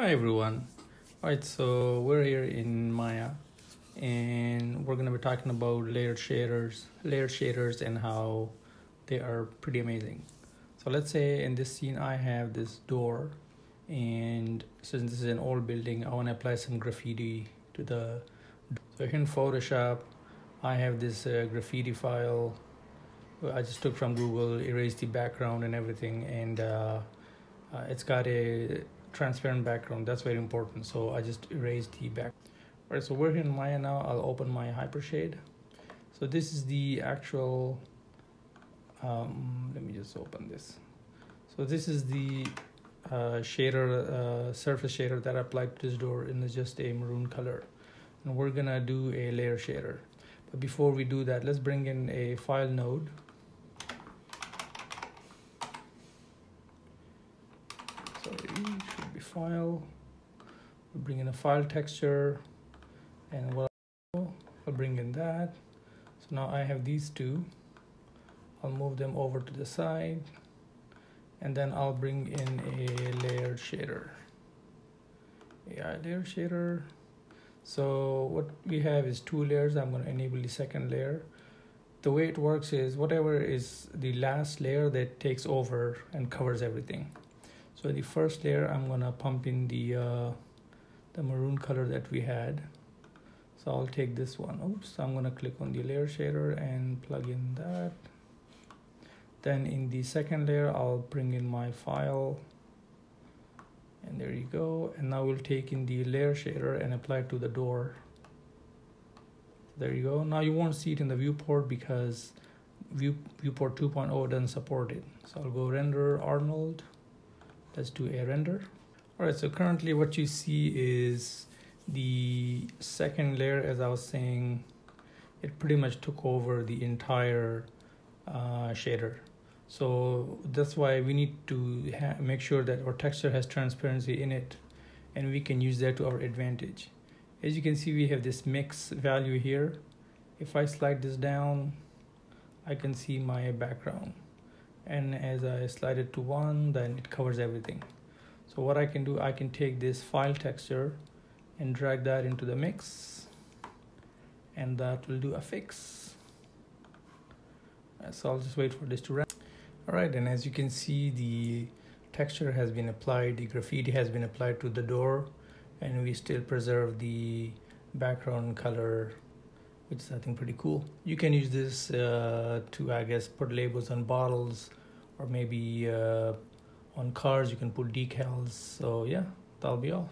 Hi everyone. Alright, so we're here in Maya and we're gonna be talking about layered shaders and how they are pretty amazing. So let's say in this scene I have this door, and since this is an old building I want to apply some graffiti to the door. So here in Photoshop I have this graffiti file I just took from Google, erased the background and everything, and it's got a transparent background. That's very important, so I just erased the back. All right, so we're here in Maya now. I'll open my Hypershade. So this is the actual let me just open this. So this is the surface shader that I applied to this door in just a maroon color, and we're gonna do a layer shader. But before we do that, let's bring in a file node. File, we'll bring in a file texture, and what I'll bring in that. So now I have these two. I'll move them over to the side, and then I'll bring in a layered shader. Yeah, layer shader. So what we have is two layers. I'm going to enable the second layer. The way it works is whatever is the last layer that takes over and covers everything. So the first layer, I'm gonna pump in the maroon color that we had. So I'll take this one. Oops. I'm gonna click on the layer shader and plug in that. Then in the second layer, I'll bring in my file. And there you go. And now we'll take in the layer shader and apply it to the door. There you go. Now you won't see it in the viewport because viewport 2.0 doesn't support it. So I'll go render Arnold. Let's do a render. All right, so currently what you see is the second layer. As I was saying, it pretty much took over the entire shader. So that's why we need to make sure that our texture has transparency in it, and we can use that to our advantage. As you can see, we have this mix value here. If I slide this down, I can see my background. And as I slide it to 1, then it covers everything. So what I can do, I can take this file texture and drag that into the mix, and that will do a fix. So I'll just wait for this to render. All right, and as you can see, the texture has been applied, the graffiti has been applied to the door, and we still preserve the background color, which is I think pretty cool. You can use this to, I guess, put labels on bottles, or maybe on cars you can put decals. So yeah, that'll be all.